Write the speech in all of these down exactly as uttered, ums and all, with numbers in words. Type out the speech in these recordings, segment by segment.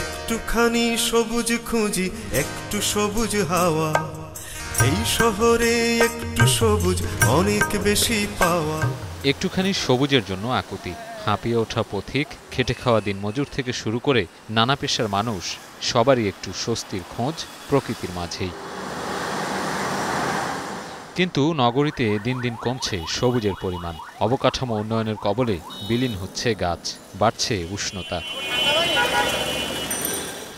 একটুখানি সবুজ খুঁজি, একটু সবুজ হাওয়া, এই শহরে একটু সবুজ অনেক বেশি পাওয়া। একটুখানি সবুজের জন্য আকুতি, হাঁপিয়ে ওঠা পথিক, খেটে খাওয়া দিনমজুর থেকে শুরু করে নানা পেশার মানুষ, সবারই একটু স্বস্তির খোঁজ প্রকৃতির মাঝেই। কিন্তু নগরীতে দিন দিন কমছে সবুজের পরিমাণ, অবকাঠামো উন্নয়নের কবলে বিলীন হচ্ছে গাছ, বাড়ছে উষ্ণতা।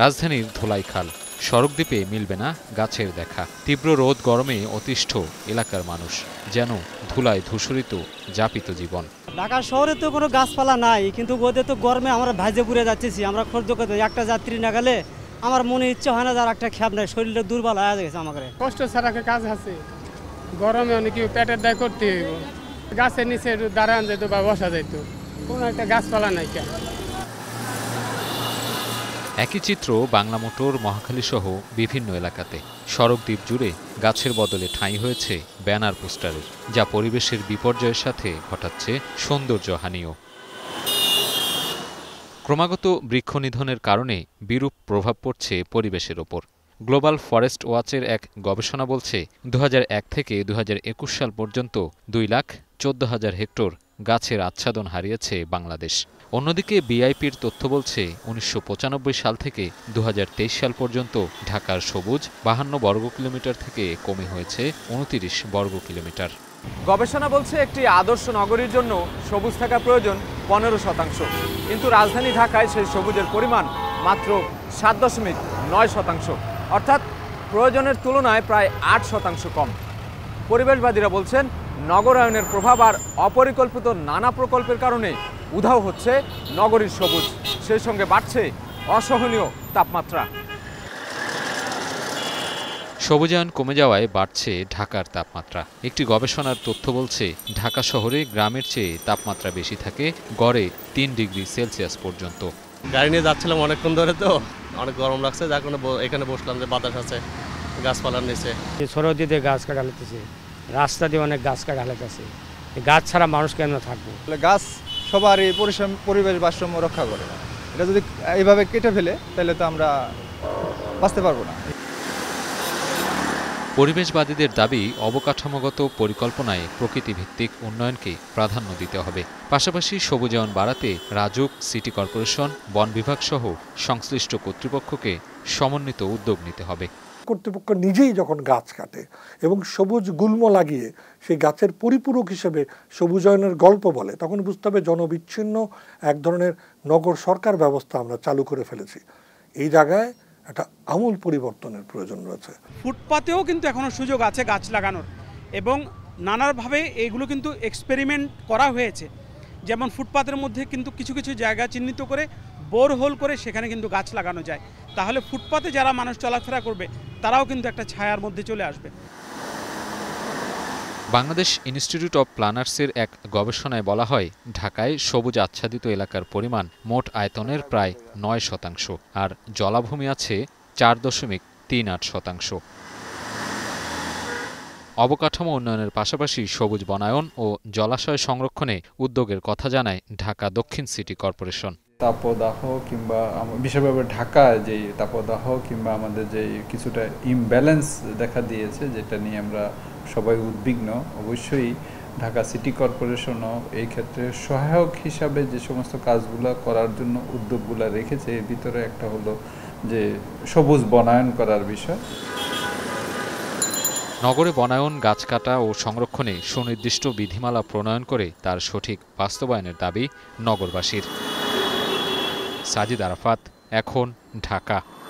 রাজধানীর ধোলাইখাল সড়কদ্বীপে মিলবে না গাছের দেখা। তীব্র রোদ গরমে অতিষ্ঠ এলাকার মানুষ, যেন ধুলায় ধূসরিত যাপিত জীবন। ঢাকা শহরে তো কোনো গাছপালা নাই, কিন্তু ওদের তো গরমে আমরা ভাজে পুড়ে যাচ্ছি। আমরা খরচ করতে একটা যাত্রী না গেলে আমার মনে ইচ্ছে হয় না, যার একটা খ্যাপ নাই, শরীরটা দুর্বল হয়ে গেছে। আমাদের কষ্ট ছাড়া কাজ আছে, গরমে অনেক পেটের দায় করতে হইব। গাছের নিচে দাঁড়ান যেত বা বসা যেত, কোনো একটা গাছপালা নাই। কেন একই চিত্র বাংলা মোটর, মহাখালী সহ বিভিন্ন এলাকাতে। সড়কদ্বীপ জুড়ে গাছের বদলে ঠাঁই হয়েছে ব্যানার পোস্টারের, যা পরিবেশের বিপর্যয়ের সাথে ঘটাচ্ছে সৌন্দর্যহানিও। ক্রমাগত বৃক্ষ নিধনের কারণে বিরূপ প্রভাব পড়ছে পরিবেশের ওপর। গ্লোবাল ফরেস্ট ওয়াচের এক গবেষণা বলছে, দুই হাজার এক থেকে দুই হাজার একুশ সাল পর্যন্ত দুই লাখ চোদ্দ হাজার হেক্টর গাছের আচ্ছাদন হারিয়েছে বাংলাদেশ। অন্যদিকে বিআইপির তথ্য বলছে, উনিশশো পঁচানব্বই সাল থেকে দুই হাজার তেইশ সাল পর্যন্ত ঢাকার সবুজ বাহান্ন বর্গ কিলোমিটার থেকে কমে হয়েছে উনত্রিশ বর্গ কিলোমিটার। গবেষণা বলছে, একটি আদর্শ নগরীর জন্য সবুজ থাকা প্রয়োজন পনেরো শতাংশ, কিন্তু রাজধানী ঢাকায় সেই সবুজের পরিমাণ মাত্র সাত দশমিক নয় শতাংশ, অর্থাৎ প্রয়োজনের তুলনায় প্রায় আট শতাংশ কম। পরিবেশবাদীরা বলছেন, নগরায়নের প্রভাব আর অপরিকল্পিত নানা প্রকল্পের কারণে উধাও হচ্ছে নগরীর সবুজ, সেই সঙ্গে বাড়ছে অসহনীয় তাপমাত্রা। সবুজায়ন কমে যাওয়ায় বাড়ছে ঢাকার তাপমাত্রা। একটি গবেষণার তথ্য বলছে, ঢাকা শহরে গ্রামের চেয়ে তাপমাত্রা বেশি থাকে, গড়ে তিন ডিগ্রি সেলসিয়াস পর্যন্ত। গাড়ি নিয়ে যাচ্ছিলাম অনেকক্ষণ ধরে, তো অনেক গরম লাগছে, যার কারণে এখানে বসলাম যে বাতাস আছে গাছপালার নিচে। সরদিতে গাছ কাটা হতেছে, রাস্তা দিয়ে অনেক গাছ কাটা হতেছে। গাছ ছাড়া মানুষ কেমন থাকবে? গাছ সবারই পরিবেশ ভারসাম্য রক্ষা করে না, এটা যদি এইভাবে কেটে ফেলে তাহলে তো আমরা বাঁচতে পারবো না। পরিবেশবাদীদের দাবি, অবকাঠামোগত পরিকল্পনায় প্রকৃতিভিত্তিক উন্নয়নকে প্রাধান্য দিতে হবে। পাশাপাশি সবুজায়ন বাড়াতে রাজুক, সিটি কর্পোরেশন, বন বিভাগ সহ সংশ্লিষ্ট কর্তৃপক্ষকে সমন্বিত উদ্যোগ নিতে হবে। কর্তৃপক্ষ নিজেই যখন গাছ কাটে এবং সবুজ গুল্ম লাগিয়ে সেই গাছের পরিপূরক হিসেবে সবুজায়নের গল্প বলে, তখন বুঝতে হবে জনবিচ্ছিন্ন এক ধরনের নগর সরকার ব্যবস্থা আমরা চালু করে ফেলেছি। এই জায়গায় একটা আমূল পরিবর্তনের প্রয়োজন রয়েছে। ফুটপাতেও কিন্তু এখনও সুযোগ আছে গাছ লাগানোর, এবং নানাভাবে এগুলো কিন্তু এক্সপেরিমেন্ট করা হয়েছে। যেমন ফুটপাতের মধ্যে কিন্তু কিছু কিছু জায়গা চিহ্নিত করে বোরহোল করে সেখানে কিন্তু গাছ লাগানো যায়, তাহলে ফুটপাতে যারা মানুষ চলাফেরা করবে তারাও কিন্তু একটা ছায়ার মধ্যে চলে আসবে। বাংলাদেশ ইনস্টিটিউট অব প্ল্যানার্সের এক গবেষণায় বলা হয়, ঢাকায় সবুজ আচ্ছাদিত এলাকার পরিমাণ মোট আয়তনের প্রায় নয় শতাংশ, আর জলাভূমি আছে চার দশমিক তিন আট শতাংশ। অবকাঠামো উন্নয়নের পাশাপাশি সবুজ বনায়ন ও জলাশয় সংরক্ষণে উদ্যোগের কথা জানায় ঢাকা দক্ষিণ সিটি কর্পোরেশন। তাপদাহ কিংবা বিশেষভাবে ঢাকায় যে তাপদাহ কিংবা আমাদের যে কিছুটা ইমব্যালেন্স দেখা দিয়েছে, যেটা নিয়ে আমরা সবাই উদ্বিগ্ন, অবশ্যই ঢাকা সিটি কর্পোরেশনও এই ক্ষেত্রে সহায়ক হিসাবে যে সমস্ত কাজগুলো করার জন্য উদ্যোগগুলো রেখেছে, এর ভিতরে একটা হলো যে সবুজ বনায়ন করার বিষয়। নগরে বনায়ন, গাছ কাটা ও সংরক্ষণে সুনির্দিষ্ট বিধিমালা প্রণয়ন করে তার সঠিক বাস্তবায়নের দাবি নগরবাসীর। সাজিদ আরাফাত, এখন ঢাকা।